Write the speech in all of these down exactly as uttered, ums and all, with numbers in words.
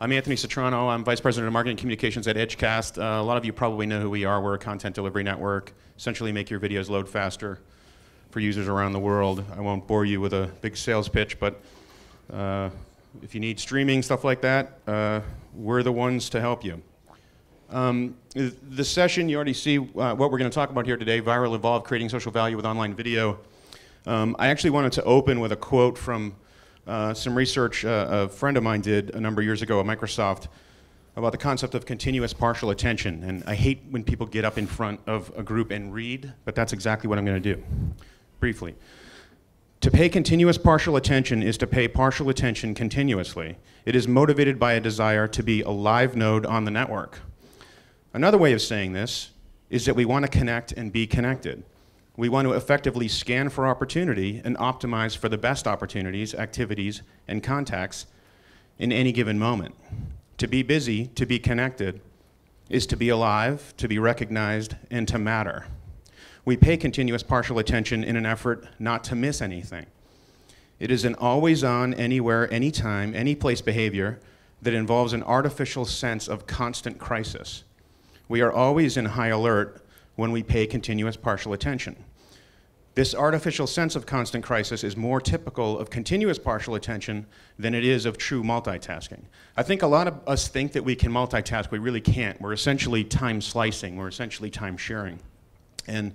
I'm Anthony Citrano. I'm Vice President of Marketing Communications at Edgecast. Uh, a lot of you probably know who we are. We're a content delivery network. Essentially make your videos load faster for users around the world. I won't bore you with a big sales pitch, but uh, if you need streaming, stuff like that, uh, we're the ones to help you. Um, the session, you already see uh, what we're going to talk about here today, Viral Evolve, Creating Social Value with Online Video. Um, I actually wanted to open with a quote from Uh, some research uh, a friend of mine did a number of years ago at Microsoft about the concept of continuous partial attention. And I hate when people get up in front of a group and read, but that's exactly what I'm going to do, briefly. To pay continuous partial attention is to pay partial attention continuously. It is motivated by a desire to be a live node on the network. Another way of saying this is that we want to connect and be connected. We want to effectively scan for opportunity and optimize for the best opportunities, activities, and contacts in any given moment. To be busy, to be connected, is to be alive, to be recognized, and to matter. We pay continuous partial attention in an effort not to miss anything. It is an always-on, anywhere, anytime, anyplace behavior that involves an artificial sense of constant crisis. We are always in high alert when we pay continuous partial attention. This artificial sense of constant crisis is more typical of continuous partial attention than it is of true multitasking. I think a lot of us think that we can multitask. We really can't. We're essentially time slicing. We're essentially time sharing. And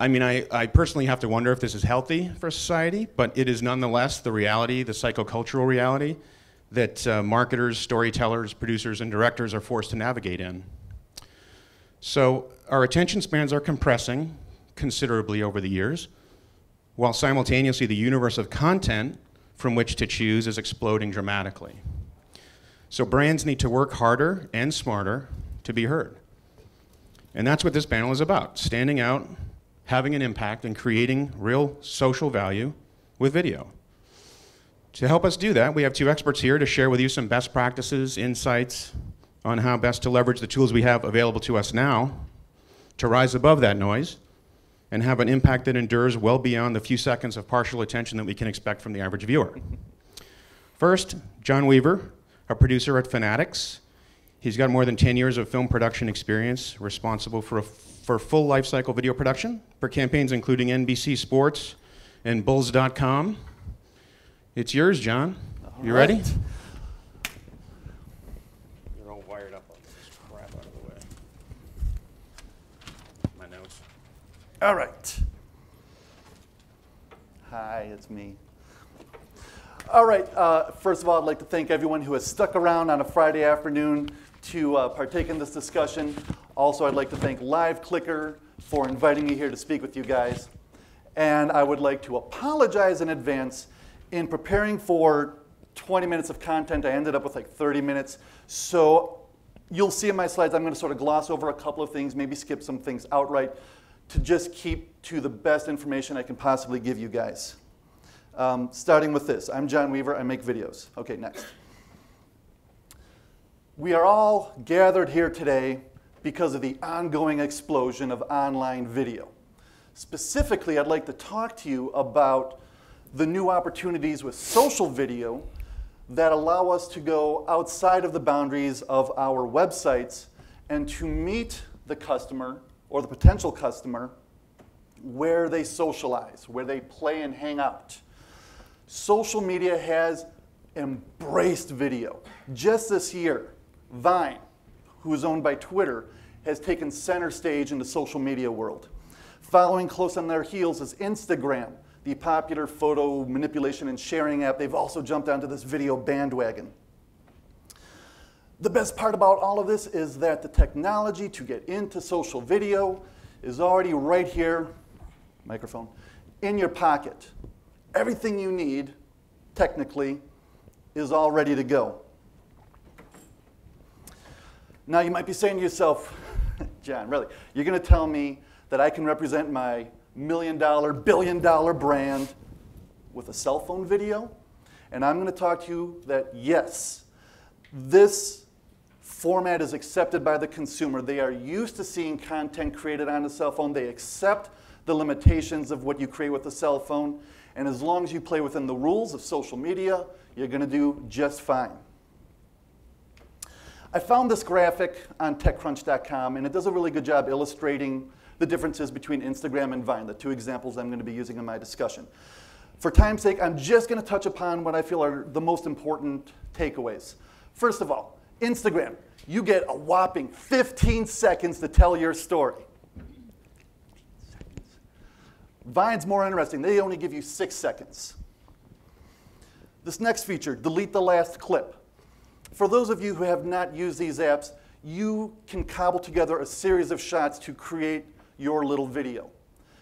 I mean, I, I personally have to wonder if this is healthy for society, but it is nonetheless the reality, the psychocultural reality, that uh, marketers, storytellers, producers, and directors are forced to navigate in. So our attention spans are compressing considerably over the years, while simultaneously the universe of content from which to choose is exploding dramatically. So brands need to work harder and smarter to be heard. And that's what this panel is about, standing out, having an impact, and creating real social value with video. To help us do that, we have two experts here to share with you some best practices, insights on how best to leverage the tools we have available to us now to rise above that noise and have an impact that endures well beyond the few seconds of partial attention that we can expect from the average viewer. First, John Weaver, a producer at Fanatics. He's got more than ten years of film production experience, responsible for, a f for full lifecycle video production for campaigns including N B C Sports and Bulls dot com. It's yours, John. All you right. ready? All right. Hi, it's me. All right, uh, first of all, I'd like to thank everyone who has stuck around on a Friday afternoon to uh, partake in this discussion. Also, I'd like to thank Live Clicker for inviting me here to speak with you guys. And I would like to apologize in advance. In preparing for twenty minutes of content, I ended up with like thirty minutes. So you'll see in my slides, I'm going to sort of gloss over a couple of things, maybe skip some things outright, to just keep to the best information I can possibly give you guys. Um, starting with this, I'm John Weaver, I make videos. Okay, next. We are all gathered here today because of the ongoing explosion of online video. Specifically, I'd like to talk to you about the new opportunities with social video that allow us to go outside of the boundaries of our websites and to meet the customer or the potential customer where they socialize, where they play and hang out. Social media has embraced video. Just this year, Vine, who is owned by Twitter, has taken center stage in the social media world. Following close on their heels is Instagram, the popular photo manipulation and sharing app. They've also jumped onto this video bandwagon. The best part about all of this is that the technology to get into social video is already right here, microphone, in your pocket. Everything you need, technically, is all ready to go. Now you might be saying to yourself, John, really, you're going to tell me that I can represent my million dollar, billion dollar brand with a cell phone video? And I'm going to talk to you that yes, this format is accepted by the consumer. They are used to seeing content created on a cell phone. They accept the limitations of what you create with a cell phone. And as long as you play within the rules of social media, you're going to do just fine. I found this graphic on TechCrunch dot com, and it does a really good job illustrating the differences between Instagram and Vine, the two examples I'm going to be using in my discussion. For time's sake, I'm just going to touch upon what I feel are the most important takeaways. First of all, Instagram. You get a whopping fifteen seconds to tell your story. Vine's more interesting. They only give you six seconds. This next feature, delete the last clip. For those of you who have not used these apps, you can cobble together a series of shots to create your little video.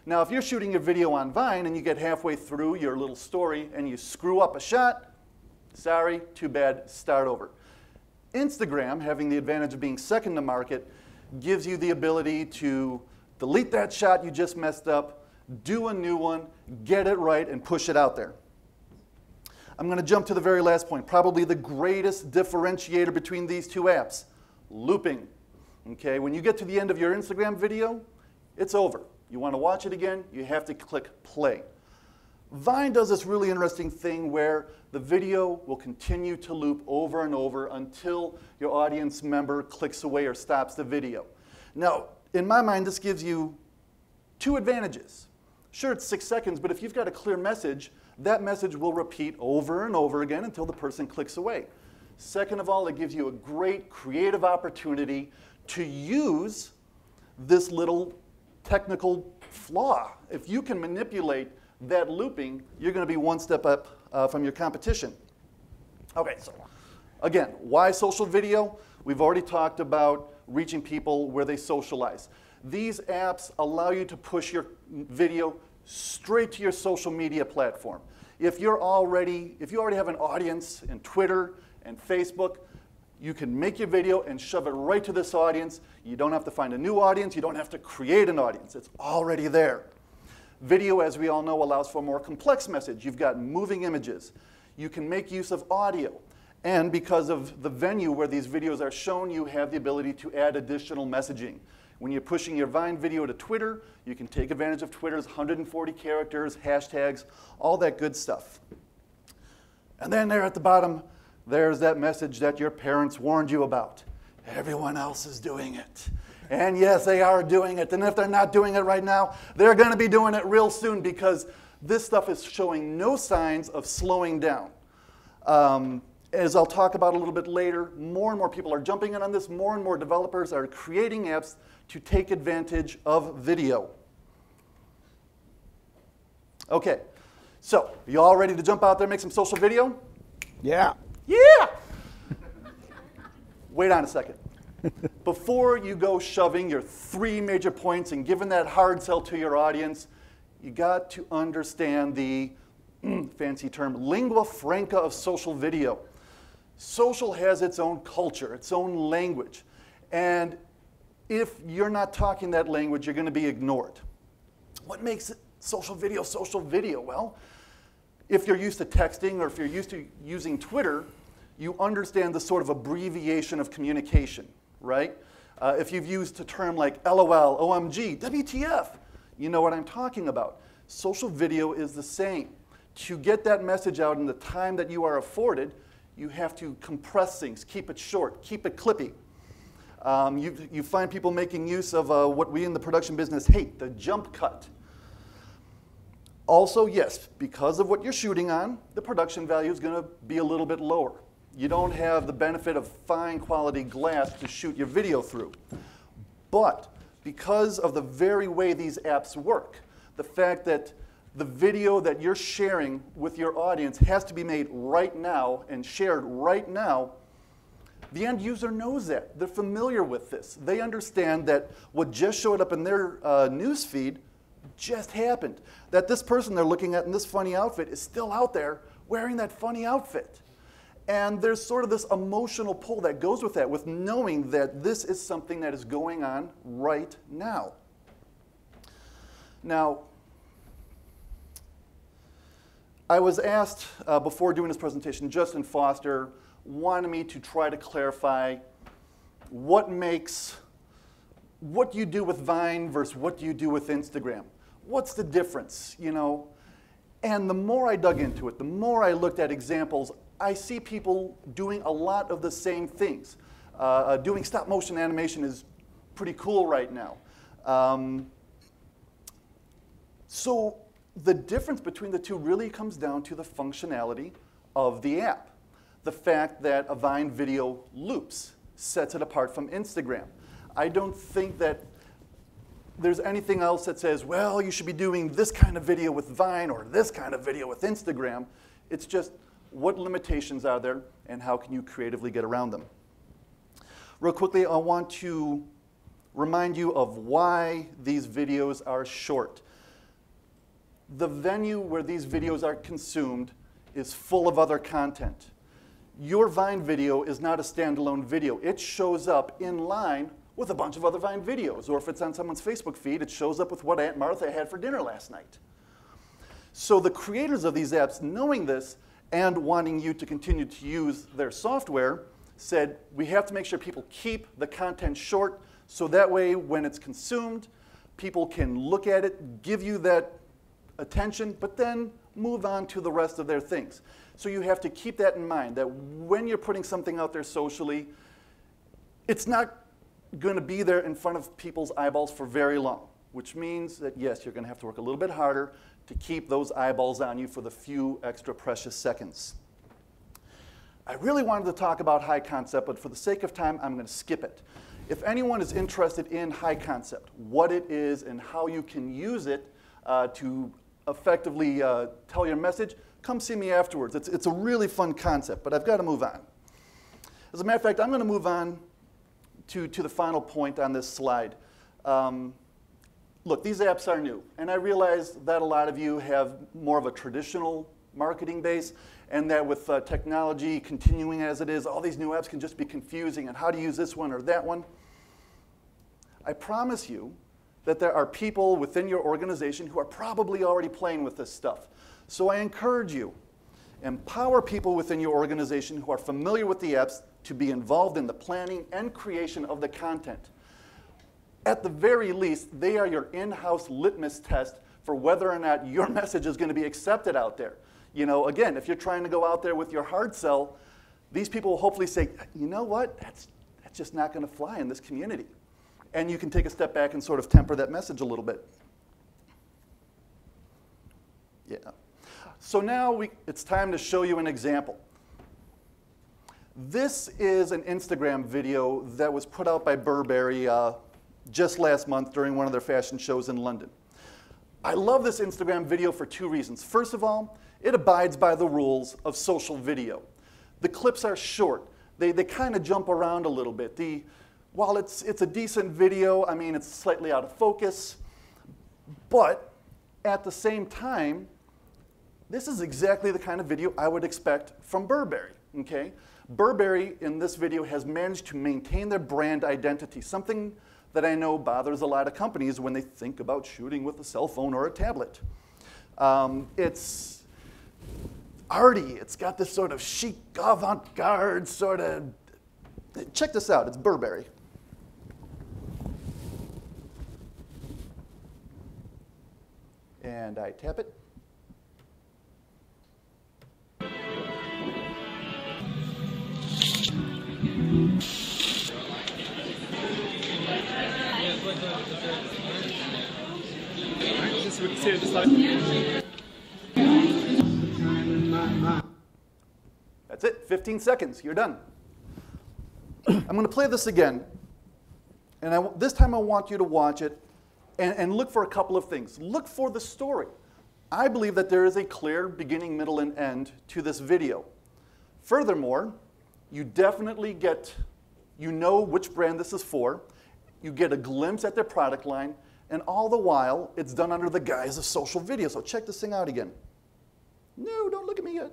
Now, if you're shooting a video on Vine and you get halfway through your little story and you screw up a shot, sorry, too bad, start over. Instagram, having the advantage of being second to market, gives you the ability to delete that shot you just messed up, do a new one, get it right, and push it out there. I'm going to jump to the very last point, probably the greatest differentiator between these two apps, looping. Okay, when you get to the end of your Instagram video, it's over. You want to watch it again, you have to click play. Vine does this really interesting thing where the video will continue to loop over and over until your audience member clicks away or stops the video. Now, in my mind, this gives you two advantages. Sure, it's six seconds, but if you've got a clear message, that message will repeat over and over again until the person clicks away. Second of all, it gives you a great creative opportunity to use this little technical flaw. If you can manipulate that looping, you're going to be one step up uh, from your competition. Okay, so again, why social video? We've already talked about reaching people where they socialize. These apps allow you to push your video straight to your social media platform. If you're already, if you already have an audience in Twitter and Facebook, you can make your video and shove it right to this audience. You don't have to find a new audience. You don't have to create an audience. It's already there. Video, as we all know, allows for a more complex message. You've got moving images. You can make use of audio. And because of the venue where these videos are shown, you have the ability to add additional messaging. When you're pushing your Vine video to Twitter, you can take advantage of Twitter's one hundred forty characters, hashtags, all that good stuff. And then there at the bottom, there's that message that your parents warned you about. Everyone else is doing it. And yes, they are doing it. And if they're not doing it right now, they're going to be doing it real soon, because this stuff is showing no signs of slowing down. Um, as I'll talk about a little bit later, more and more people are jumping in on this. More and more developers are creating apps to take advantage of video. Okay, so you all ready to jump out there and make some social video? Yeah. Yeah! Wait on a second. Before you go shoving your three major points and giving that hard sell to your audience, you got to understand the fancy term, lingua franca of social video. Social has its own culture, its own language. And if you're not talking that language, you're going to be ignored. What makes social video social video? Well, if you're used to texting or if you're used to using Twitter, you understand the sort of abbreviation of communication, right? Uh, if you've used a term like LOL, O M G, W T F, you know what I'm talking about. Social video is the same. To get that message out in the time that you are afforded, you have to compress things, keep it short, keep it clippy. Um, you, you find people making use of uh, what we in the production business hate, the jump cut. Also, yes, because of what you're shooting on, the production value is going to be a little bit lower. You don't have the benefit of fine quality glass to shoot your video through. But because of the very way these apps work, the fact that the video that you're sharing with your audience has to be made right now and shared right now, the end user knows that. They're familiar with this. They understand that what just showed up in their uh, news feed just happened. That this person they're looking at in this funny outfit is still out there wearing that funny outfit. And there's sort of this emotional pull that goes with that, with knowing that this is something that is going on right now. Now, I was asked uh, before doing this presentation, Justin Foster wanted me to try to clarify what makes, what you do with Vine versus what you do with Instagram. What's the difference, you know? And the more I dug into it, the more I looked at examples, I see people doing a lot of the same things. Uh, doing stop motion animation is pretty cool right now. Um, so the difference between the two really comes down to the functionality of the app. The fact that a Vine video loops sets it apart from Instagram. I don't think that there's anything else that says, well, you should be doing this kind of video with Vine or this kind of video with Instagram. It's just what limitations are there and how can you creatively get around them. Real quickly, I want to remind you of why these videos are short. The venue where these videos are consumed is full of other content. Your Vine video is not a standalone video. It shows up in line with a bunch of other Vine videos. Or if it's on someone's Facebook feed, it shows up with what Aunt Martha had for dinner last night. So the creators of these apps, knowing this and wanting you to continue to use their software, said we have to make sure people keep the content short so that way when it's consumed, people can look at it, give you that attention, but then move on to the rest of their things. So you have to keep that in mind, that when you're putting something out there socially, it's not going to be there in front of people's eyeballs for very long, which means that, yes, you're going to have to work a little bit harder to keep those eyeballs on you for the few extra precious seconds. I really wanted to talk about high concept, but for the sake of time, I'm going to skip it. If anyone is interested in high concept, what it is and how you can use it uh, to effectively uh, tell your message, come see me afterwards. It's, it's a really fun concept, but I've got to move on. As a matter of fact, I'm going to move on to, to the final point on this slide. Um, look, these apps are new, and I realize that a lot of you have more of a traditional marketing base, and that with uh, technology continuing as it is, all these new apps can just be confusing, and how to use this one or that one. I promise you that there are people within your organization who are probably already playing with this stuff. So I encourage you, empower people within your organization who are familiar with the apps to be involved in the planning and creation of the content. At the very least, they are your in-house litmus test for whether or not your message is going to be accepted out there. You know, again, if you're trying to go out there with your hard sell, these people will hopefully say, you know what, that's, that's just not going to fly in this community. And you can take a step back and sort of temper that message a little bit. Yeah. So now we, it's time to show you an example. This is an Instagram video that was put out by Burberry uh, just last month during one of their fashion shows in London. I love this Instagram video for two reasons. First of all, it abides by the rules of social video. The clips are short. They, they kind of jump around a little bit. The, while it's, it's a decent video, I mean, it's slightly out of focus, but at the same time, this is exactly the kind of video I would expect from Burberry, okay? Burberry in this video has managed to maintain their brand identity, something that I know bothers a lot of companies when they think about shooting with a cell phone or a tablet. Um, it's arty, it's got this sort of chic avant-garde sort of, check this out, it's Burberry. And I tap it. That's it, fifteen seconds, you're done. I'm going to play this again, and I, this time I want you to watch it and, and look for a couple of things. Look for the story. I believe that there is a clear beginning, middle, and end to this video. Furthermore, you definitely get, you know which brand this is for, you get a glimpse at their product line, and all the while, it's done under the guise of social video. So check this thing out again. No, don't look at me yet.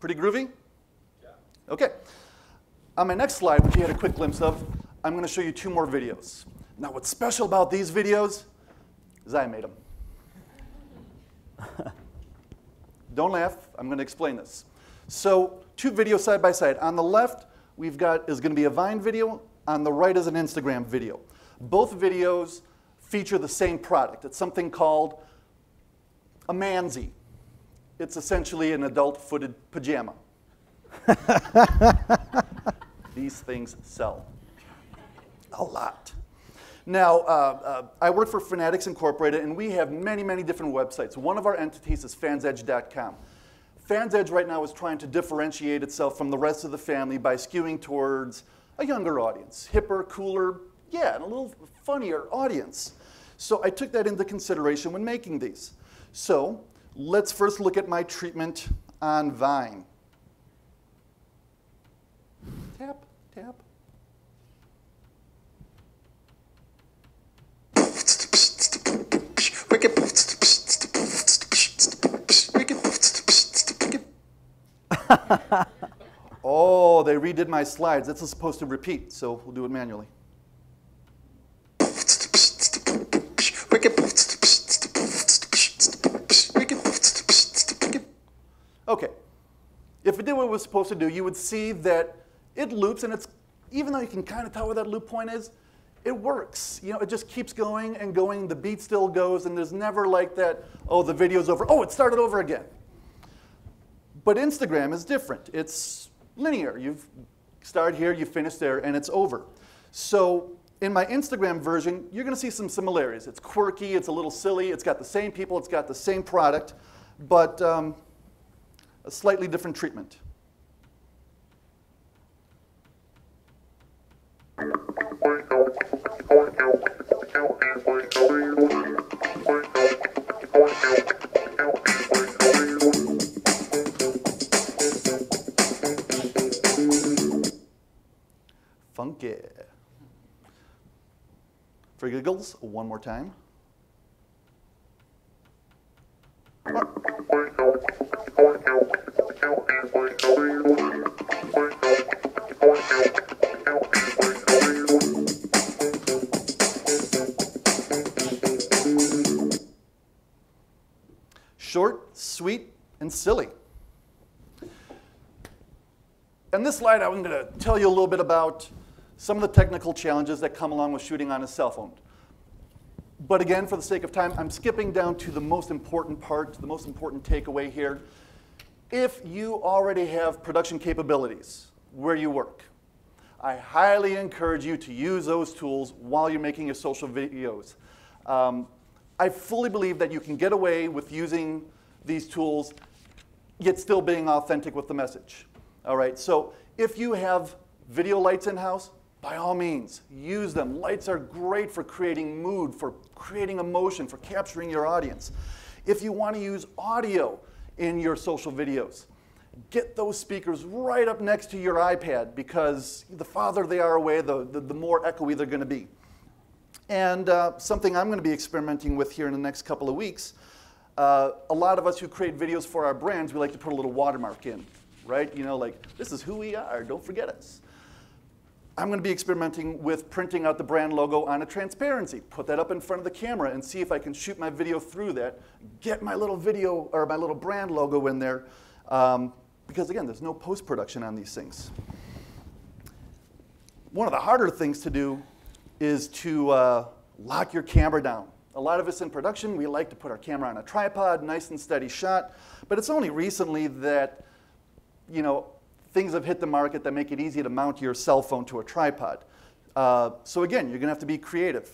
Pretty groovy? Yeah. Okay. On my next slide, which you had a quick glimpse of, I'm going to show you two more videos. Now, what's special about these videos is I made them. Don't laugh. I'm going to explain this. So two videos side by side. On the left, we've got is going to be a Vine video. On the right is an Instagram video. Both videos feature the same product. It's something called a Mansi. It's essentially an adult-footed pajama. These things sell a lot. Now, uh, uh, I work for Fanatics, Incorporated, and we have many, many different websites. One of our entities is fans edge dot com. FansEdge right now is trying to differentiate itself from the rest of the family by skewing towards a younger audience, hipper, cooler, yeah, and a little funnier audience. So I took that into consideration when making these. So let's first look at my treatment on Vine. Tap, tap. Oh, they redid my slides. That's supposed to repeat, so we'll do it manually. Okay. If it did what it was supposed to do, you would see that it loops, and it's, even though you can kind of tell where that loop point is, it works. You know, it just keeps going and going. The beat still goes, and there's never like that, oh, the video's over. Oh, it started over again. But Instagram is different. It's linear. You've started here, you finish there, and it's over. So in my Instagram version, you're going to see some similarities. It's quirky. It's a little silly. It's got the same people. It's got the same product, but um, a slightly different treatment. Funky. For giggles, one more time. Short, sweet, and silly. In this slide, I'm going to tell you a little bit about some of the technical challenges that come along with shooting on a cell phone. But again, for the sake of time, I'm skipping down to the most important part, the most important takeaway here. If you already have production capabilities where you work, I highly encourage you to use those tools while you're making your social videos. Um, I fully believe that you can get away with using these tools, yet still being authentic with the message. All right, so if you have video lights in-house, by all means, use them. Lights are great for creating mood, for creating emotion, for capturing your audience. If you want to use audio in your social videos, get those speakers right up next to your iPad, because the farther they are away, the, the, the more echoey they're going to be. And uh, something I'm going to be experimenting with here in the next couple of weeks, uh, a lot of us who create videos for our brands, we like to put a little watermark in, right? You know, like, this is who we are, don't forget us. I'm going to be experimenting with printing out the brand logo on a transparency. Put that up in front of the camera and see if I can shoot my video through that. Get my little video or my little brand logo in there, um, because again, there's no post-production on these things. One of the harder things to do is to uh, lock your camera down. A lot of us in production, we like to put our camera on a tripod, nice and steady shot. But it's only recently that, you know, things have hit the market that make it easy to mount your cell phone to a tripod. Uh, so again, you're going to have to be creative.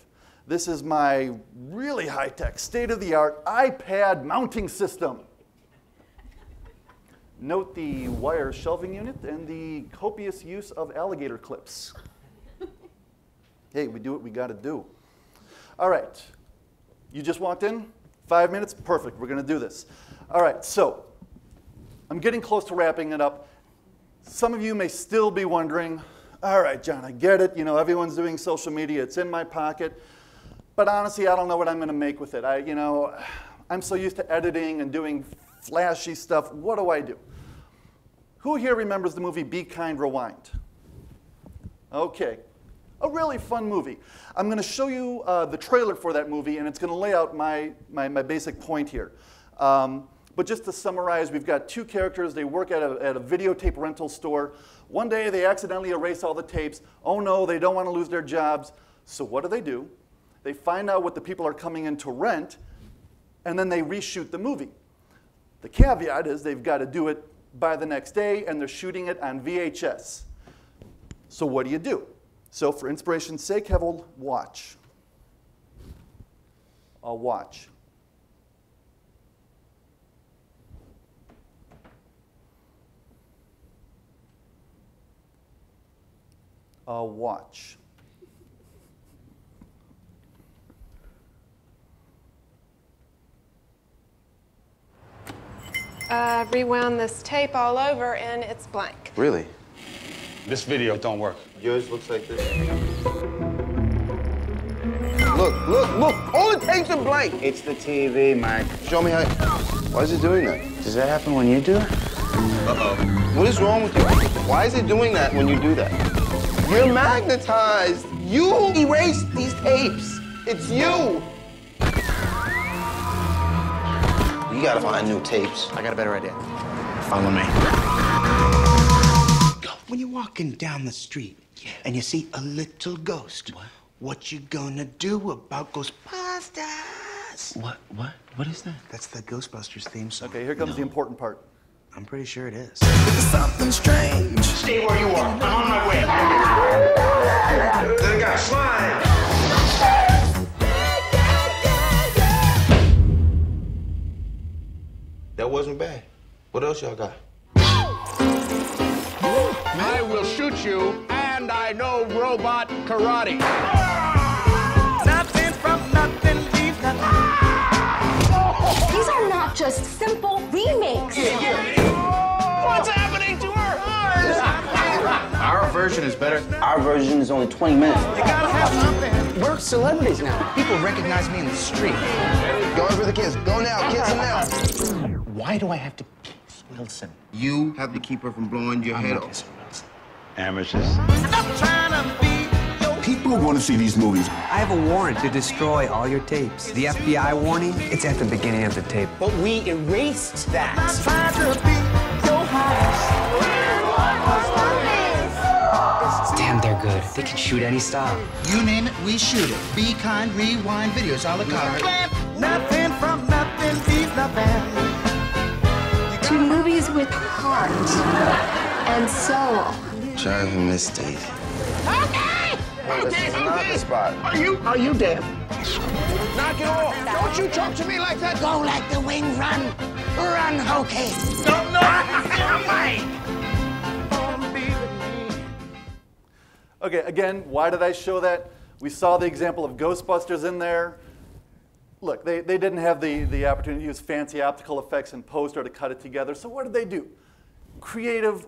This is my really high-tech, state-of-the-art iPad mounting system. Note the wire shelving unit and the copious use of alligator clips. Hey, we do what we got to do. All right. You just walked in? Five minutes? Perfect. We're going to do this. All right. So I'm getting close to wrapping it up. Some of you may still be wondering, all right, John, I get it. You know, everyone's doing social media. It's in my pocket. But honestly, I don't know what I'm going to make with it. I, you know, I'm so used to editing and doing flashy stuff. What do I do? Who here remembers the movie Be Kind, Rewind? OK. A really fun movie. I'm going to show you uh, the trailer for that movie, and it's going to lay out my, my, my basic point here. Um, But just to summarize, we've got two characters. They work at a, at a videotape rental store. One day, they accidentally erase all the tapes. Oh, no, they don't want to lose their jobs. So what do they do? They find out what the people are coming in to rent, and then they reshoot the movie. The caveat is they've got to do it by the next day, and they're shooting it on V H S. So what do you do? So for inspiration's sake, have a watch. A watch. A watch. Uh, rewound this tape all over, and it's blank. Really? This video don't work. Yours looks like this. Look, look, look! All it takes is blank. It's the T V, Mike. Show me how. It... Why is it doing that? Does that happen when you do it? Uh-oh. What is wrong with you? Why is it doing that when you do that? You're magnetized. You erased these tapes. It's you. You gotta find new tapes. I got a better idea. Follow me. When you're walking down the street yeah. and you see a little ghost, what? What you gonna do about Ghostbusters? What? What? What is that? That's the Ghostbusters theme song. Okay, here comes no. the important part. I'm pretty sure it is. Something strange. Stay where you are. I'm on my way. Then I got slime. That wasn't bad. What else y'all got? I will shoot you, and I know robot karate. Nothing from nothing leaves nothing. These are not just simple remakes. Yeah, yeah. What's happening to our ours? Our version is better. Our version is only twenty minutes. They gotta have something. We're celebrities now. People recognize me in the street. Go over the kids. Go now, kids, and now. Why do I have to kiss Wilson? You have to keep her from blowing your I'm head off. Amateurs. People want to see these movies. I have a warrant to destroy all your tapes. The F B I warning, it's at the beginning of the tape. But we erased that. I'm trying to be your house. Damn, they're good. They can shoot any style. You name it, we shoot it. Be Kind, Rewind videos, a la carte. Nothing from nothing, leave nothing. To movies with heart and soul. Driving Miss Daisy. Okay! Oh, okay, okay. Are you, are you dead? Knock it off. Don't you talk to me like that. Go like the wind, run. Run, okay. Don't know. Okay, again, why did I show that? We saw the example of Ghostbusters in there. Look, they, they didn't have the, the opportunity to use fancy optical effects in post or to cut it together. So what did they do? Creative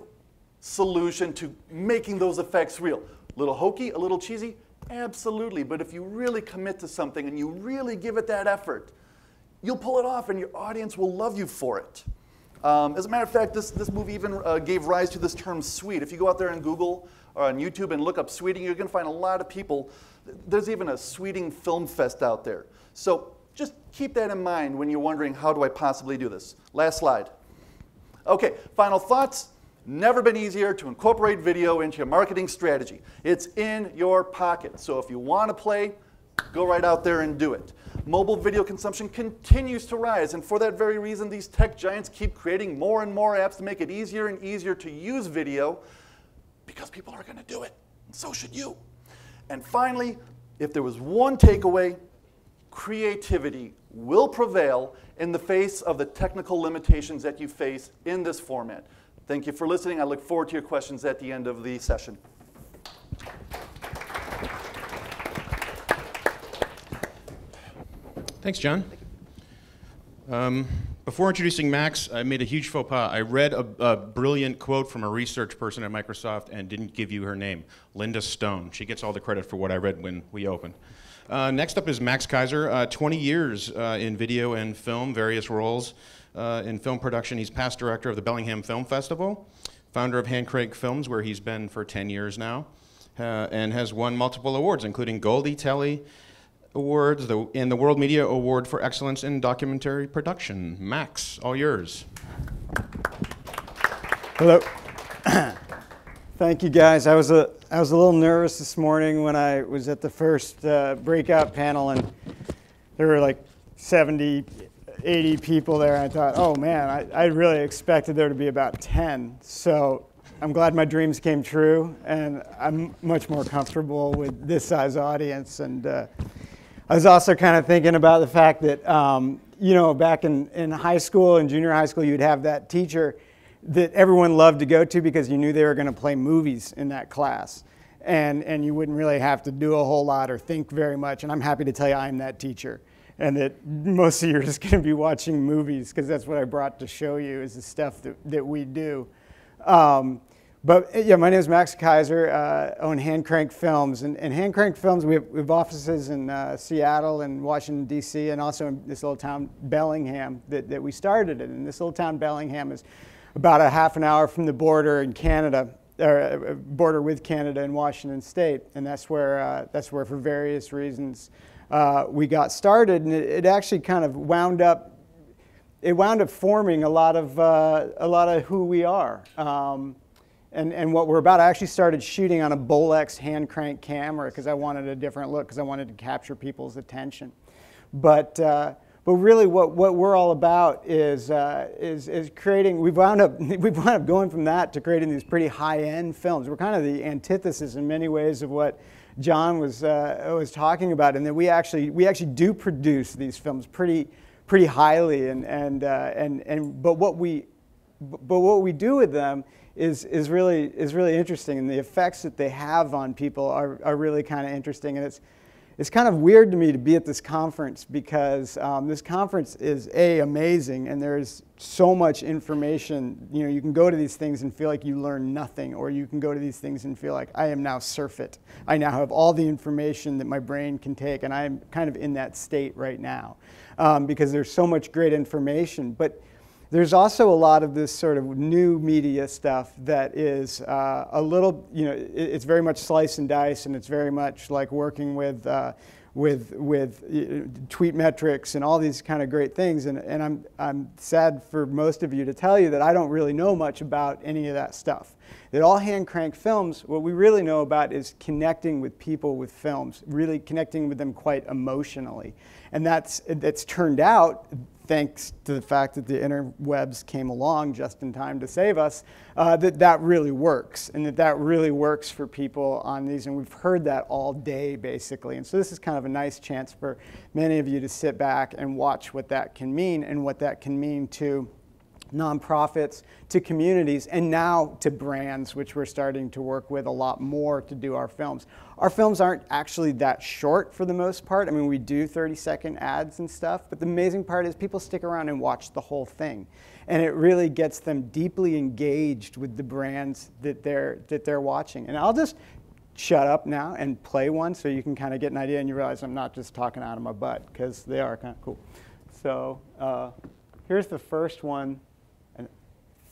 solution to making those effects real. A little hokey, a little cheesy? Absolutely. But if you really commit to something and you really give it that effort, you'll pull it off and your audience will love you for it. Um, as a matter of fact, this, this movie even uh, gave rise to this term sweet. If you go out there on Google or on YouTube and look up Sweeting, you're going to find a lot of people. There's even a Sweeting Film Fest out there. So just keep that in mind when you're wondering, how do I possibly do this? Last slide. Okay, final thoughts. Never been easier to incorporate video into your marketing strategy. It's in your pocket. So if you want to play, go right out there and do it. Mobile video consumption continues to rise. And for that very reason, these tech giants keep creating more and more apps to make it easier and easier to use video, because people are going to do it. And so should you. And finally, if there was one takeaway, creativity will prevail in the face of the technical limitations that you face in this format. Thank you for listening. I look forward to your questions at the end of the session. Thanks, John. Thank you. Um, before introducing Max, I made a huge faux pas. I read a, a brilliant quote from a research person at Microsoft and didn't give you her name, Linda Stone. She gets all the credit for what I read when we opened. Uh, next up is Max Kaiser, uh, twenty years uh, in video and film, various roles uh, in film production. He's past director of the Bellingham Film Festival, founder of Hand Crank Films, where he's been for ten years now, uh, and has won multiple awards, including Goldie, Telly, Awards the, and the World Media Award for Excellence in Documentary Production. Max, all yours. Hello. Thank you, guys. I was a I was a little nervous this morning when I was at the first uh, breakout panel, and there were like seventy, eighty people there. And I thought, oh man, I, I really expected there to be about ten. So I'm glad my dreams came true, and I'm much more comfortable with this size audience. And uh, I was also kind of thinking about the fact that, um, you know, back in, in high school and junior high school, you'd have that teacher that everyone loved to go to because you knew they were going to play movies in that class. And, and you wouldn't really have to do a whole lot or think very much. And I'm happy to tell you I'm that teacher, and that most of you are just going to be watching movies because that's what I brought to show you is the stuff that, that we do. Um, but yeah, my name is Max Kaiser. Uh, own Hand Crank Films, and, and Hand Crank Films. We have, we have offices in uh, Seattle and Washington D C, and also in this little town Bellingham that, that we started in. And this little town Bellingham is about a half an hour from the border in Canada, or border with Canada and Washington State, and that's where uh, that's where for various reasons uh, we got started, and it, it actually kind of wound up. It wound up forming a lot of uh, a lot of who we are um, and and what we're about. I actually started shooting on a Bolex hand crank camera because I wanted a different look, because I wanted to capture people's attention. But uh, but really, what what we're all about is uh, is is creating. We've wound up we've wound up going from that to creating these pretty high end films. We're kind of the antithesis in many ways of what John was uh, was talking about, and that we actually we actually do produce these films pretty. pretty highly, and and uh, and and but what we but what we do with them is is really is really interesting, and the effects that they have on people are are really kind of interesting. And it's it's kind of weird to me to be at this conference because um, this conference is a amazing, and there's so much information. You know, you can go to these things and feel like you learn nothing, or you can go to these things and feel like I am now surfeit. I now have all the information that my brain can take, and I'm kind of in that state right now. Um, because there's so much great information, but there's also a lot of this sort of new media stuff that is uh, a little, you know, it, it's very much slice and dice, and it's very much like working with, uh, with, with uh, tweet metrics and all these kind of great things. And, and I'm, I'm sad for most of you to tell you that I don't really know much about any of that stuff. That all Hand Crank Films, what we really know about is connecting with people with films, really connecting with them quite emotionally. And that's, that's turned out, thanks to the fact that the interwebs came along just in time to save us, uh, that that really works, and that that really works for people on these. And we've heard that all day, basically. And so this is kind of a nice chance for many of you to sit back and watch what that can mean, and what that can mean to nonprofits, to communities, and now to brands, which we're starting to work with a lot more to do our films. Our films aren't actually that short for the most part. I mean, we do thirty second ads and stuff, but the amazing part is people stick around and watch the whole thing. And it really gets them deeply engaged with the brands that they're, that they're watching. And I'll just shut up now and play one so you can kind of get an idea, and you realize I'm not just talking out of my butt, because they are kind of cool. So uh, here's the first one.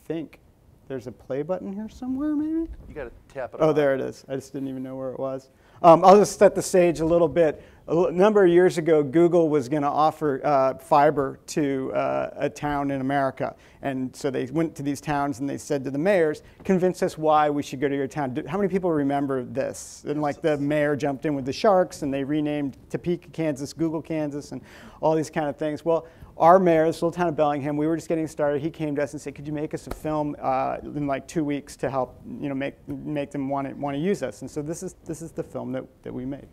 Think there's a play button here somewhere, maybe? You got to tap it. Oh, on. There it is. I just didn't even know where it was. Um, I'll just set the stage a little bit. A number of years ago, Google was going to offer uh, fiber to uh, a town in America. And so they went to these towns and they said to the mayors, convince us why we should go to your town. How many people remember this? And like the mayor jumped in with the sharks, and they renamed Topeka, Kansas, Google Kansas, and all these kind of things. Well, our mayor, this little town of Bellingham, we were just getting started. He came to us and said, could you make us a film uh, in like two weeks to help, you know, make, make them want to, want to use us? And so this is, this is the film that, that we made.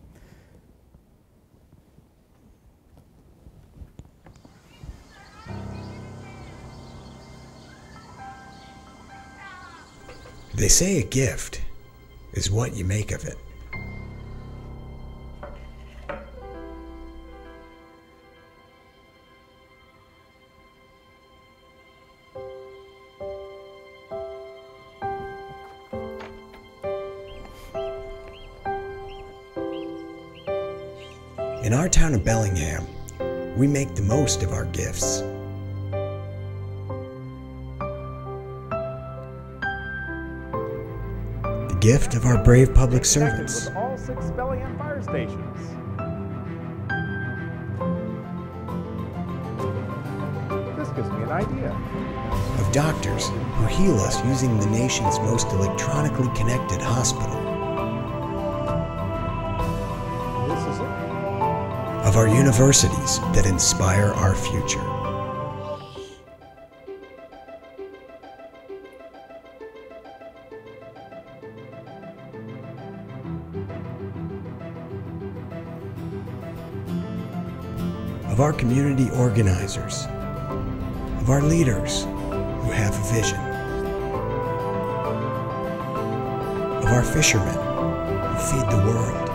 They say a gift is what you make of it. In our town of Bellingham, we make the most of our gifts. The gift of our brave public service. With all six Bellingham fire stations. gives me an idea. Of doctors who heal us using the nation's most electronically connected hospital. This is it. Of our universities that inspire our future. Of our community organizers, of our leaders who have a vision, of our fishermen who feed the world,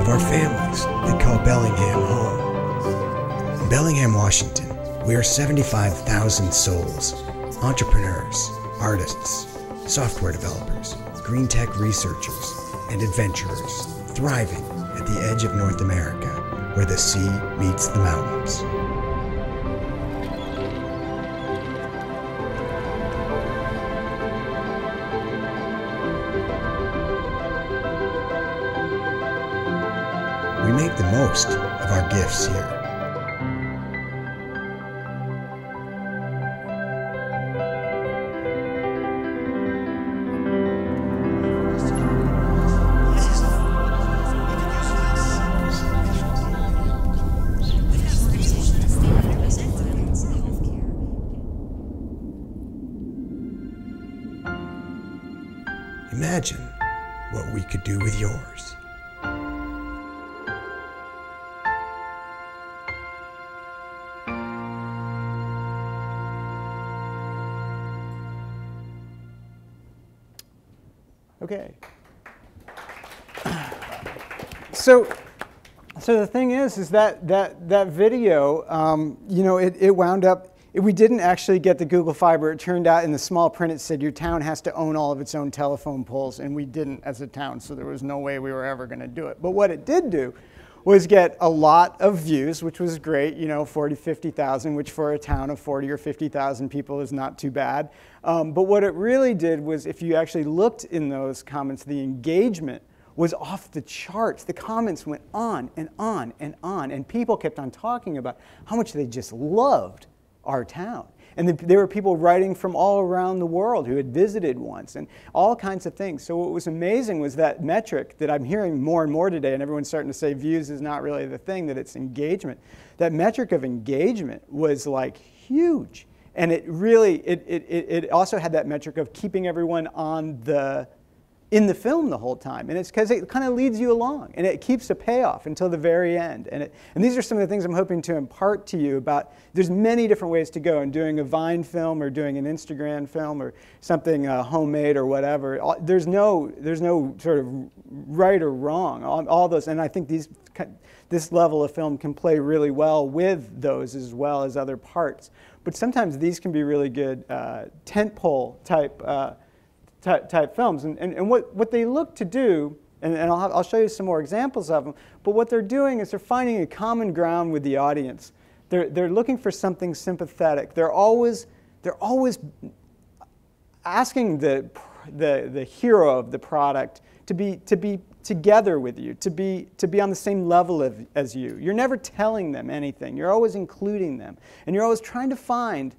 of our families that call Bellingham home. In Bellingham, Washington, we are seventy-five thousand souls, entrepreneurs, artists, software developers, green tech researchers, and adventurers, thriving at the edge of North America, where the sea meets the mountains. We make the most of our gifts here. Imagine what we could do with yours. Okay. So, so the thing is, is that that that video, um, you know, it it wound up. We didn't actually get the Google Fiber. It turned out in the small print it said your town has to own all of its own telephone poles, and we didn't as a town, so there was no way we were ever going to do it. But what it did do was get a lot of views, which was great, you know, forty, fifty thousand, which for a town of forty or fifty thousand people is not too bad. Um, but what it really did was, if you actually looked in those comments, the engagement was off the charts. The comments went on and on and on, and people kept on talking about how much they just loved our town. And the, there were people writing from all around the world who had visited once and all kinds of things. So what was amazing was that metric that I'm hearing more and more today, and everyone's starting to say views is not really the thing, that it's engagement. That metric of engagement was like huge. And it really, it, it, it also had that metric of keeping everyone on the, in the film the whole time. And it's because it kind of leads you along and it keeps a payoff until the very end. And, it, and these are some of the things I'm hoping to impart to you about. There's many different ways to go in doing a Vine film or doing an Instagram film or something uh, homemade or whatever. There's no, there's no sort of right or wrong. All, all those, and I think these, this level of film can play really well with those as well as other parts. But sometimes these can be really good uh, tentpole type uh, Type, type films, and, and, and what, what they look to do, and, and I'll, have, I'll show you some more examples of them, but what they're doing is they're finding a common ground with the audience. They're, they're looking for something sympathetic. They're always, they're always asking the, the, the hero of the product to be, to be together with you, to be, to be on the same level of, as you. You're never telling them anything. You're always including them, and you're always trying to find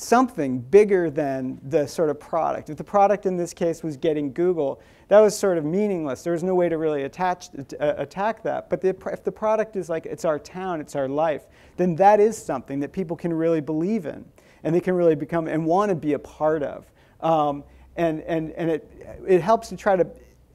something bigger than the sort of product. If the product in this case was getting Google, that was sort of meaningless. There was no way to really attach, uh, attack that. But the, if the product is like, it's our town, it's our life, then that is something that people can really believe in and they can really become and want to be a part of. Um, and and, and it, it helps to try to,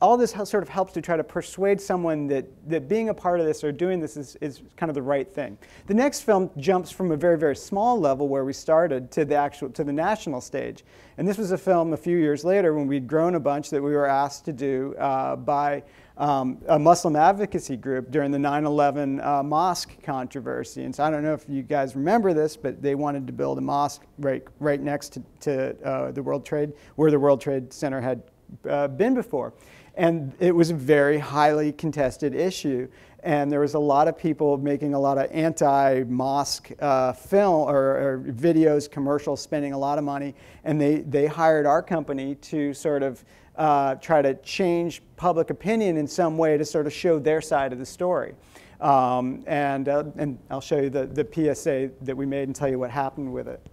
all this sort of helps to try to persuade someone that, that being a part of this or doing this is, is kind of the right thing. The next film jumps from a very, very small level where we started to the actual, to the national stage. And this was a film a few years later when we'd grown a bunch that we were asked to do uh, by um, a Muslim advocacy group during the nine eleven uh, mosque controversy. And so I don't know if you guys remember this, but they wanted to build a mosque right, right next to, to uh, the World Trade, where the World Trade Center had uh, been before. And it was a very highly contested issue. And there was a lot of people making a lot of anti-mosque uh, film or, or videos, commercials, spending a lot of money. And they, they hired our company to sort of uh, try to change public opinion in some way to sort of show their side of the story. Um, and, uh, and I'll show you the, the P S A that we made and tell you what happened with it.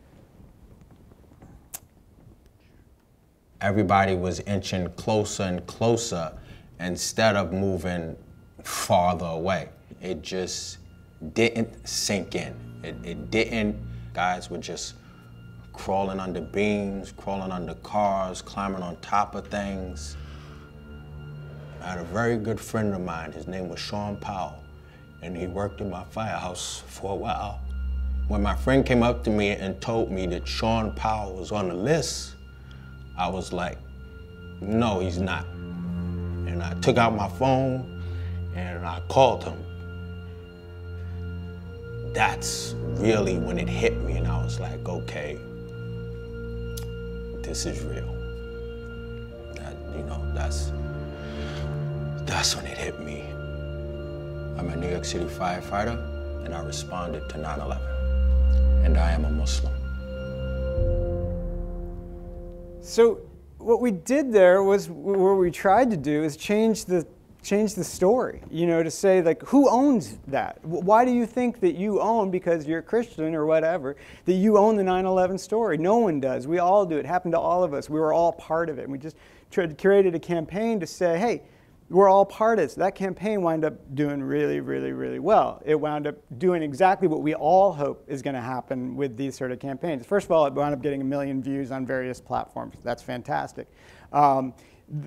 Everybody was inching closer and closer instead of moving farther away. It just didn't sink in. It, it didn't. Guys were just crawling under beams, crawling under cars, climbing on top of things. I had a very good friend of mine. His name was Sean Powell, and he worked in my firehouse for a while. When my friend came up to me and told me that Sean Powell was on the list, I was like, no, he's not. And I took out my phone and I called him. That's really when it hit me, and I was like, okay, this is real. That, you know, that's, that's when it hit me. I'm a New York City firefighter, and I responded to nine eleven, and I am a Muslim. So what we did there was, what we tried to do is change the, change the story, you know, to say like, who owns that? Why do you think that you own, because you're Christian or whatever, that you own the nine eleven story? No one does. We all do. It happened to all of us. We were all part of it. And we just tried, curated a campaign to say, hey, we're all part of it. So that campaign wound up doing really, really, really well. It wound up doing exactly what we all hope is going to happen with these sort of campaigns. First of all, it wound up getting a million views on various platforms. That's fantastic. Um,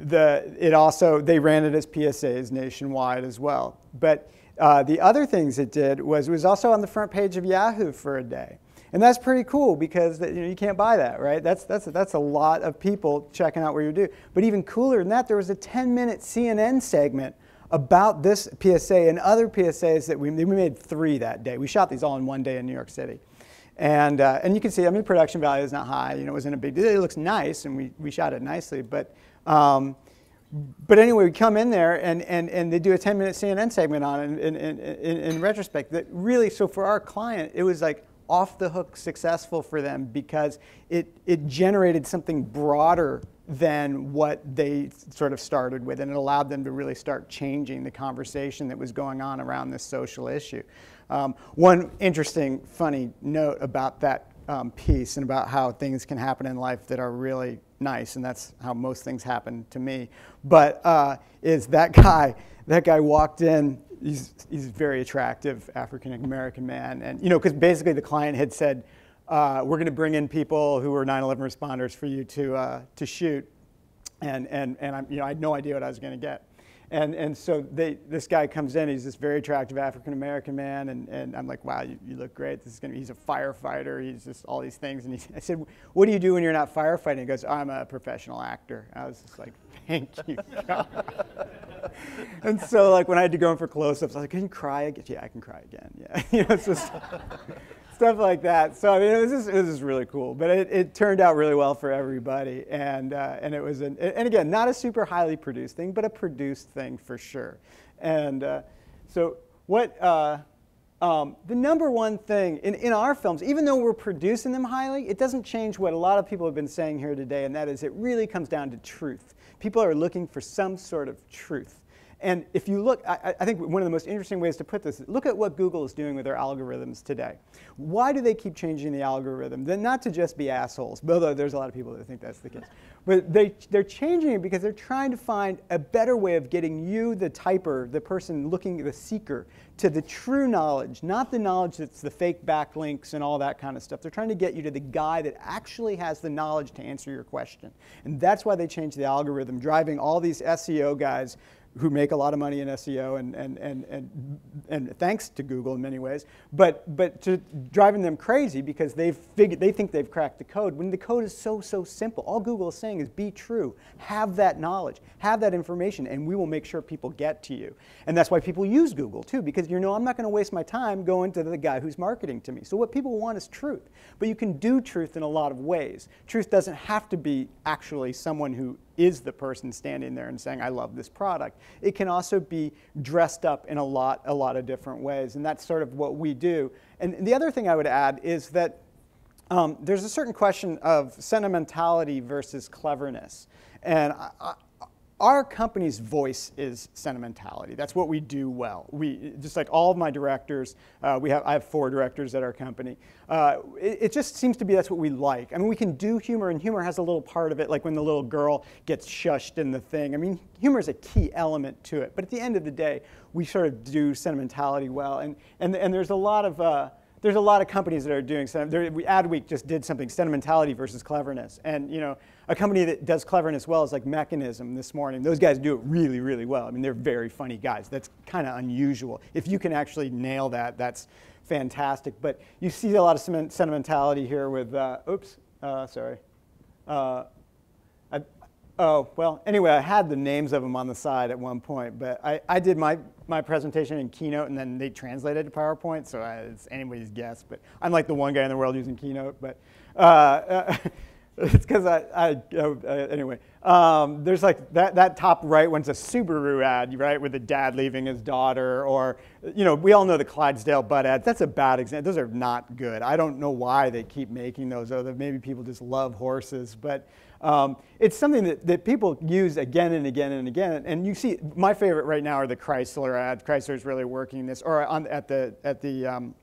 the, it also, they ran it as P S As nationwide as well. But uh, the other things it did was it was also on the front page of Yahoo for a day. And that's pretty cool because you know, you can't buy that, right? That's, that's, that's a lot of people checking out where you do. But even cooler than that, there was a ten minute C N N segment about this P S A and other P S As that we, we made three that day. We shot these all in one day in New York City. And, uh, and you can see, I mean, production value is not high. You know, it wasn't a big deal. It looks nice, and we, we shot it nicely. But, um, but anyway, we come in there, and, and, and they do a ten minute C N N segment on it in, in, in, in retrospect. That really, so for our client, it was like, off the hook successful for them because it, it generated something broader than what they sort of started with, and it allowed them to really start changing the conversation that was going on around this social issue. Um, one interesting, funny note about that um, piece and about how things can happen in life that are really nice, and that's how most things happen to me, but uh, is that guy, that guy walked in. He's, he's a very attractive African-American man. And, you know, because basically the client had said, uh, we're going to bring in people who were nine eleven responders for you to, uh, to shoot. And, and, and I'm, you know, I had no idea what I was going to get. And, and so they, this guy comes in. He's this very attractive African-American man. And, and I'm like, wow, you, you look great. This is going to be, he's a firefighter. He's just all these things. And he, I said, what do you do when you're not firefighting? He goes, I'm a professional actor. I was just like, thank you, God. And so, like, when I had to go in for close-ups, I was like, can you cry again? Yeah, I can cry again, yeah. You know, so stuff, stuff like that. So, I mean, it was just, it was just really cool. But it, it turned out really well for everybody. And, uh, and it was, an, and again, not a super highly produced thing, but a produced thing for sure. And uh, so what, uh, um, the number one thing in, in our films, even though we're producing them highly, it doesn't change what a lot of people have been saying here today, and that is it really comes down to truth. People are looking for some sort of truth. And if you look, I, I think one of the most interesting ways to put this is look at what Google is doing with their algorithms today. Why do they keep changing the algorithm? They're not to just be assholes, although there's a lot of people that think that's the case. But they, they're changing it because they're trying to find a better way of getting you, the typer, the person looking, the seeker, to the true knowledge, not the knowledge that's the fake backlinks and all that kind of stuff. They're trying to get you to the guy that actually has the knowledge to answer your question. And that's why they changed the algorithm, driving all these S E O guys who make a lot of money in S E O and, and, and, and, and thanks to Google in many ways, but, but to driving them crazy because they've figured, they think they've cracked the code when the code is so, so simple. All Google is saying is be true, have that knowledge, have that information, and we will make sure people get to you. And that's why people use Google too, because you know I'm not going to waste my time going to the guy who's marketing to me. So what people want is truth, but you can do truth in a lot of ways. Truth doesn't have to be actually someone who is the person standing there and saying, I love this product. It can also be dressed up in a lot, a lot of different ways, and that's sort of what we do. And the other thing I would add is that Um, there's a certain question of sentimentality versus cleverness. And I, I, our company's voice is sentimentality. That's what we do well. We, just like all of my directors, uh, we have, I have four directors at our company. Uh, it, it just seems to be that's what we like. I mean, we can do humor, and humor has a little part of it, like when the little girl gets shushed in the thing. I mean, humor is a key element to it. But at the end of the day, we sort of do sentimentality well. And, and, and there's a lot of... Uh, There's a lot of companies that are doing some. Adweek just did something, sentimentality versus cleverness. And you know, a company that does cleverness well is like Mechanism this morning. Those guys do it really, really well. I mean, they're very funny guys. That's kind of unusual. If you can actually nail that, that's fantastic. But you see a lot of sentimentality here with, uh, oops, uh, sorry. Uh, I, oh, well, anyway, I had the names of them on the side at one point, but I, I did my, my presentation in Keynote, and then they translated to PowerPoint, so I, it's anybody's guess. But I'm like the one guy in the world using Keynote. But uh, uh, it's because I, I uh, anyway. Um, there's like that that top right one's a Subaru ad, right, with the dad leaving his daughter, or you know, we all know the Clydesdale butt ads. That's a bad example. Those are not good. I don't know why they keep making those. Other maybe people just love horses, but. Um, it's something that, that people use again and again and again, and you see my favorite right now are the Chrysler ads. Chrysler's really working this, or on, at the at the um,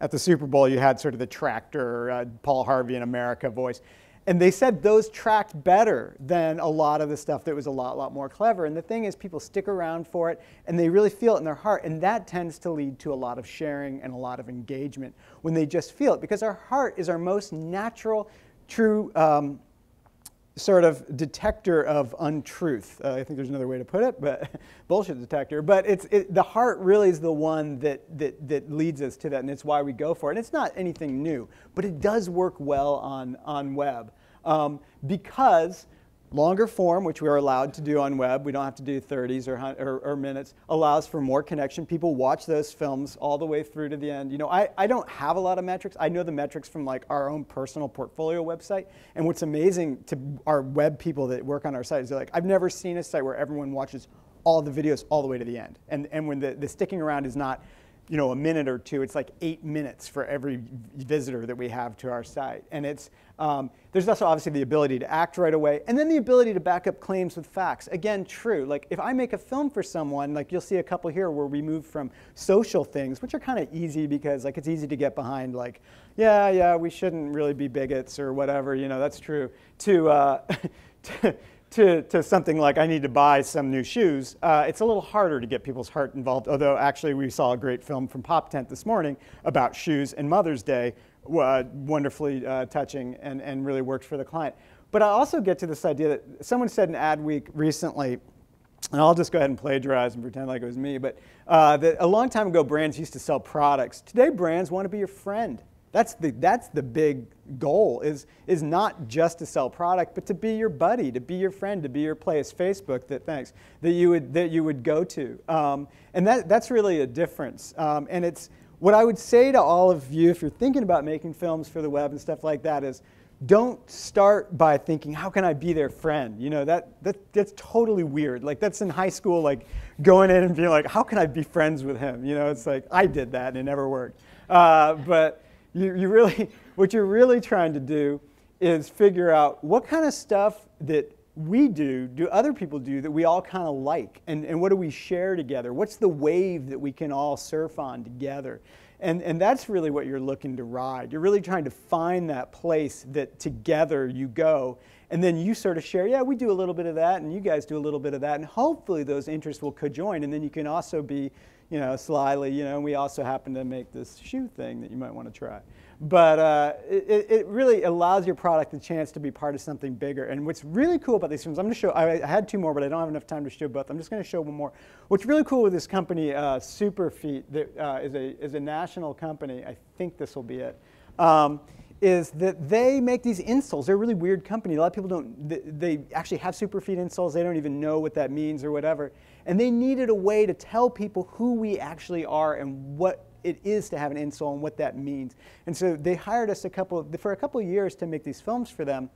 at the Super Bowl you had sort of the tractor uh, Paul Harvey in America voice, and they said those tracked better than a lot of the stuff that was a lot lot more clever. And the thing is, people stick around for it, and they really feel it in their heart, and that tends to lead to a lot of sharing and a lot of engagement when they just feel it, because our heart is our most natural, true. Um, sort of detector of untruth. Uh, I think there's another way to put it, but bullshit detector. But it's it, the heart really is the one that, that that leads us to that, and it's why we go for it. And it's not anything new, but it does work well on, on web. Um, because longer form, which we are allowed to do on web, we don't have to do thirties or, or, or minutes, allows for more connection. People watch those films all the way through to the end. You know, I, I don't have a lot of metrics. I know the metrics from like our own personal portfolio website. And what's amazing to our web people that work on our site is they're like, I've never seen a site where everyone watches all the videos all the way to the end. And, and when the, the sticking around is not, you know, a minute or two, it's like eight minutes for every visitor that we have to our site. And it's, um, there's also obviously the ability to act right away, and then the ability to back up claims with facts. Again, true, like if I make a film for someone, like you'll see a couple here where we move from social things, which are kind of easy because like it's easy to get behind like, yeah, yeah, we shouldn't really be bigots or whatever, you know, that's true, to, uh, to To, to something like I need to buy some new shoes, uh, it's a little harder to get people's heart involved, although actually we saw a great film from Pop Tent this morning about shoes and Mother's Day, uh, wonderfully uh, touching and, and really worked for the client. But I also get to this idea that someone said in Adweek recently, and I'll just go ahead and plagiarize and pretend like it was me, but uh, that a long time ago brands used to sell products. Today brands want to be your friend. That's the, that's the big goal, is, is not just to sell product, but to be your buddy, to be your friend, to be your place, Facebook, that, thanks, that you would, that you would go to. Um, and that, that's really a difference. Um, and it's what I would say to all of you if you're thinking about making films for the web and stuff like that is, don't start by thinking, how can I be their friend? You know, that, that, that's totally weird. Like that's in high school, like going in and being like, how can I be friends with him? You know, it's like, I did that and it never worked. Uh, but. You, you really, what you're really trying to do is figure out what kind of stuff that we do, do other people do that we all kind of like, and, and what do we share together? What's the wave that we can all surf on together? And, and that's really what you're looking to ride. You're really trying to find that place that together you go, and then you sort of share, yeah, we do a little bit of that, and you guys do a little bit of that, and hopefully those interests will conjoin, and then you can also be, you know, slyly, you know, and we also happen to make this shoe thing that you might want to try. But uh, it, it really allows your product the chance to be part of something bigger. And what's really cool about these films, I'm going to show, I, I had two more, but I don't have enough time to show both. I'm just going to show one more. What's really cool with this company, uh, Superfeet, that uh, is, a, is a national company, I think this will be it, um, is that they make these insoles. They're a really weird company. A lot of people don't, they, they actually have Superfeet insoles. They don't even know what that means or whatever. And they needed a way to tell people who we actually are and what it is to have an insole and what that means. And so they hired us a couple of, for a couple of years to make these films for them.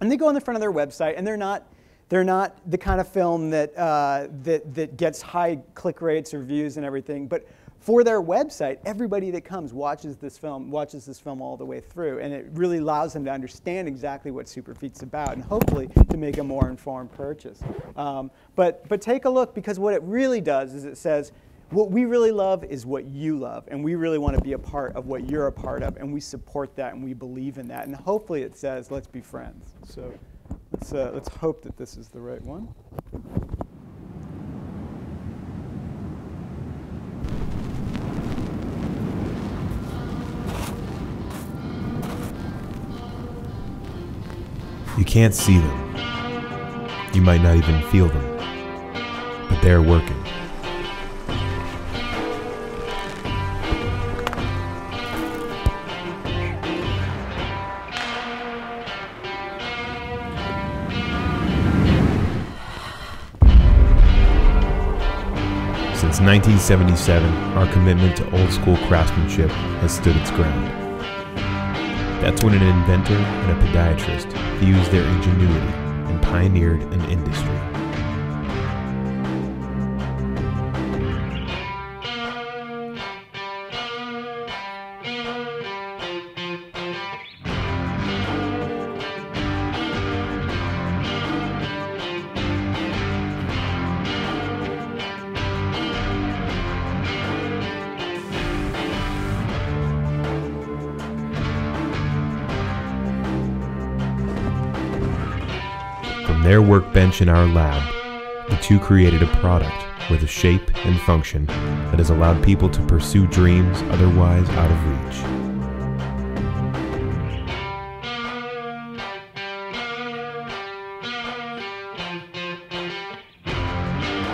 And they go on the front of their website, and they're not, They're not the kind of film that, uh, that, that gets high click rates or views and everything, but for their website, everybody that comes watches this film, watches this film all the way through, and it really allows them to understand exactly what Superfeet's about and hopefully to make a more informed purchase. Um, but, but take a look, because what it really does is it says, what we really love is what you love, and we really want to be a part of what you're a part of, and we support that, and we believe in that, and hopefully it says, let's be friends. So. Let's, uh, let's hope that this is the right one. You can't see them. You might not even feel them. But they're working. Since nineteen seventy-seven, our commitment to old-school craftsmanship has stood its ground. That's when an inventor and a podiatrist fused their ingenuity and pioneered an industry. Their workbench in our lab, the two created a product with a shape and function that has allowed people to pursue dreams otherwise out of reach.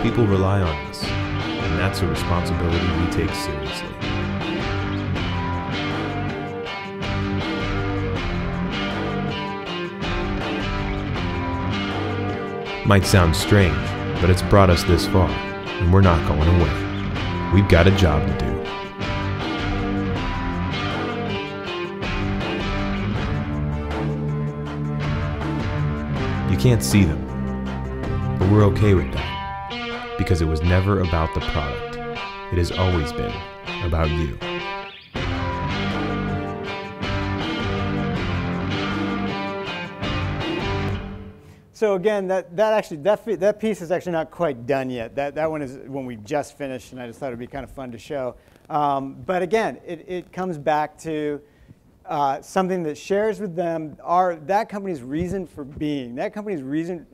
People rely on us, and that's a responsibility we take seriously. Might sound strange, but it's brought us this far, and we're not going away. We've got a job to do. You can't see them, but we're okay with that, because it was never about the product. It has always been about you. So again, that, that actually that that piece is actually not quite done yet. That that one is when we just finished, and I just thought it'd be kind of fun to show. Um, but again, it it comes back to uh, something that shares with them our that company's reason for being, that company's reason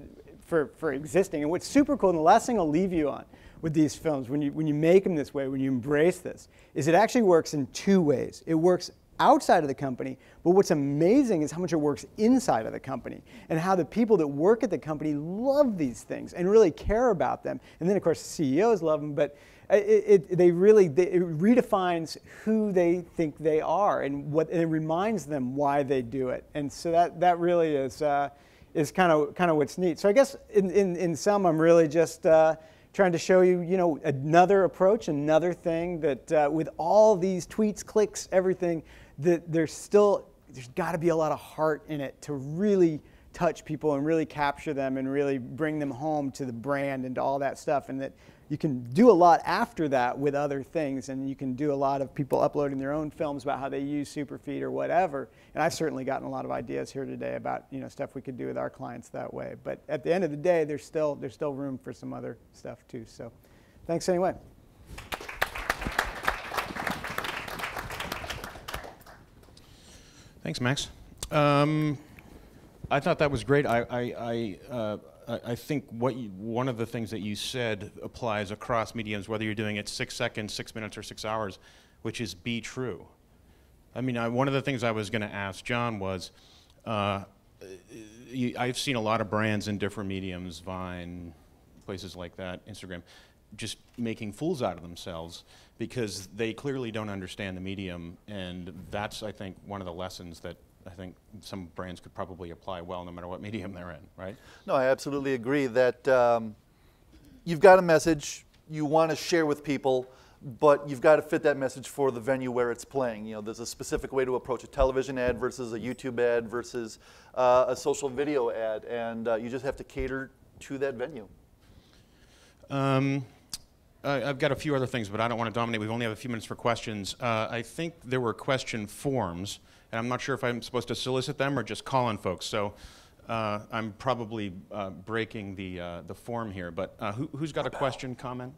for for existing. And what's super cool, and the last thing I'll leave you on with these films, when you when you make them this way, when you embrace this, is it actually works in two ways. It works outside of the company, but what's amazing is how much it works inside of the company and how the people that work at the company love these things and really care about them. And then of course the C E Os love them, but it, it, they really, they, it redefines who they think they are and what, and it reminds them why they do it. And so that, that really is, uh, is kind of, kind of what's neat. So I guess in, in, in sum, I'm really just, uh, trying to show you, you know, another approach, another thing that uh, with all these tweets, clicks, everything, that there's still, there's got to be a lot of heart in it to really touch people and really capture them and really bring them home to the brand and to all that stuff. And that you can do a lot after that with other things, and you can do a lot of people uploading their own films about how they use Superfeet or whatever. And I've certainly gotten a lot of ideas here today about, you know, stuff we could do with our clients that way. But at the end of the day, there's still there's still room for some other stuff too. So thanks anyway. Thanks, Max. Um, I thought that was great. I, I, I, uh, I think what you, one of the things that you said applies across mediums, whether you're doing it six seconds, six minutes, or six hours, which is be true. I mean, I, one of the things I was going to ask John was, uh, you, I've seen a lot of brands in different mediums, Vine, places like that, Instagram, just making fools out of themselves because they clearly don't understand the medium, and that's, I think, one of the lessons that I think some brands could probably apply well no matter what medium they're in, right? No, I absolutely agree that um, you've got a message you want to share with people, but you've got to fit that message for the venue where it's playing. You know, there's a specific way to approach a television ad versus a YouTube ad versus uh, a social video ad, and uh, you just have to cater to that venue? Um, I, I've got a few other things, but I don't want to dominate. We only have a few minutes for questions. Uh, I think there were question forms, and I'm not sure if I'm supposed to solicit them or just call on folks. So uh, I'm probably uh, breaking the, uh, the form here, but uh, who, who's got a question, comment?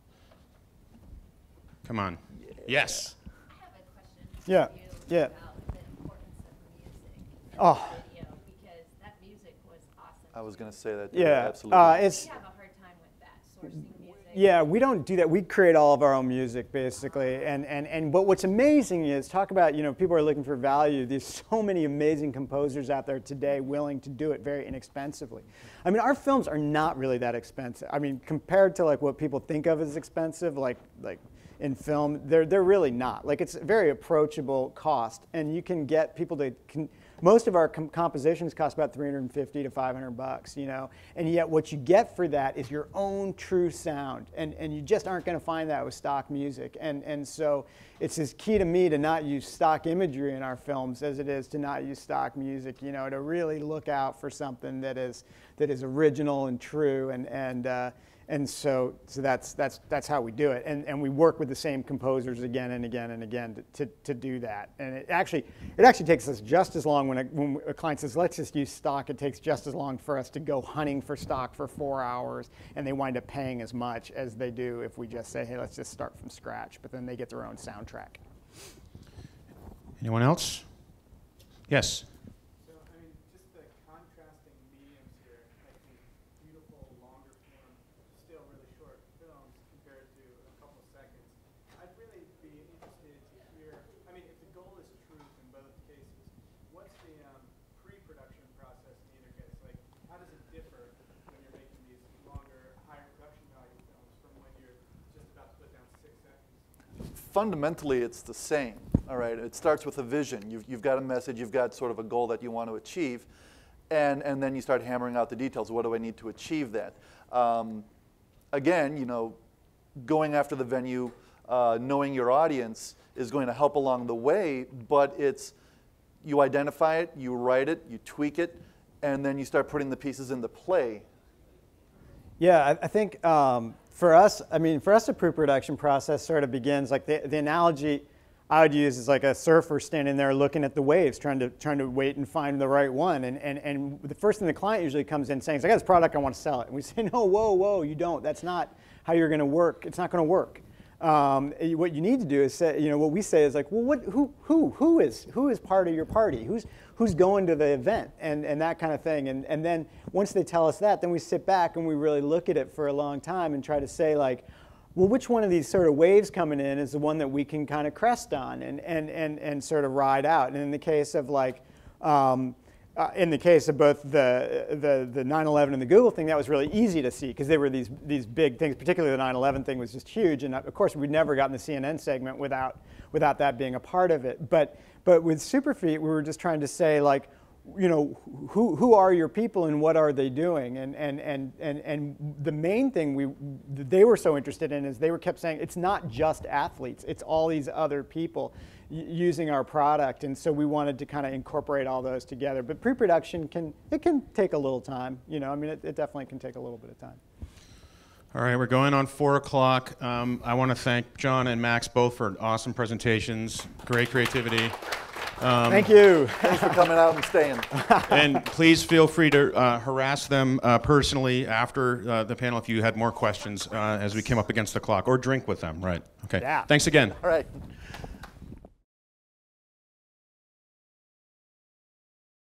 Come on. Yeah. Yes. I have a question for yeah. you yeah. about the importance of music. Oh. I was going to say that. Yeah, absolutely. Uh, it's, we have a hard time with that, sourcing music. Yeah, we don't do that. We create all of our own music, basically. And, and, and but what's amazing is, talk about, you know, people are looking for value. There's so many amazing composers out there today willing to do it very inexpensively. I mean, our films are not really that expensive. I mean, compared to like what people think of as expensive, like like in film, they're, they're really not. Like, it's a very approachable cost, and you can get people to... Can, most of our com compositions cost about three hundred fifty to five hundred bucks, you know, and yet what you get for that is your own true sound, and, and you just aren't going to find that with stock music, and, and so it's as key to me to not use stock imagery in our films as it is to not use stock music, you know, to really look out for something that is, that is original and true, and, and, uh, and so, so that's, that's, that's how we do it, and, and we work with the same composers again and again and again to, to, to do that. And it actually, it actually takes us just as long when a, when a client says, let's just use stock, it takes just as long for us to go hunting for stock for four hours, and they wind up paying as much as they do if we just say, hey, let's just start from scratch, but then they get their own soundtrack. Anyone else? Yes. Fundamentally, it's the same, all right? It starts with a vision. You've, you've got a message, you've got sort of a goal that you want to achieve, and, and then you start hammering out the details. What do I need to achieve that? Um, again, you know, going after the venue, uh, knowing your audience is going to help along the way, but it's, you identify it, you write it, you tweak it, and then you start putting the pieces into play. Yeah, I, I think, um for us, I mean, for us, the pre-production process sort of begins, like the, the analogy I would use is like a surfer standing there looking at the waves, trying to trying to wait and find the right one. And, and, and the first thing the client usually comes in saying is, I got this product, I want to sell it. And we say, no, whoa, whoa, you don't. That's not how you're going to work. It's not going to work. Um, what you need to do is say, you know, what we say is like, well, what, who, who, who is, who is part of your party? Who's, who's going to the event? And, and that kind of thing. And, and then once they tell us that, then we sit back and we really look at it for a long time and try to say like, well, which one of these sort of waves coming in is the one that we can kind of crest on and, and, and, and sort of ride out. And in the case of like, um, Uh, in the case of both the the nine eleven and the Google thing, that was really easy to see because they were these these big things. Particularly the nine eleven thing was just huge, and of course we'd never gotten the C N N segment without without that being a part of it. But but with Superfeet, we were just trying to say like, you know, who who are your people and what are they doing? And and and and and the main thing we they were so interested in is they were kept saying it's not just athletes, it's all these other people using our product, and so we wanted to kind of incorporate all those together. But pre-production can it can take a little time, you know. I mean, it, it definitely can take a little bit of time. All right, we're going on four o'clock. Um, I want to thank John and Max both for awesome presentations, great creativity. Um, Thank you. Thanks for coming out and staying. And please feel free to uh, harass them uh, personally after uh, the panel if you had more questions uh, as we came up against the clock, or drink with them. Right. Okay. Yeah. Thanks again. All right.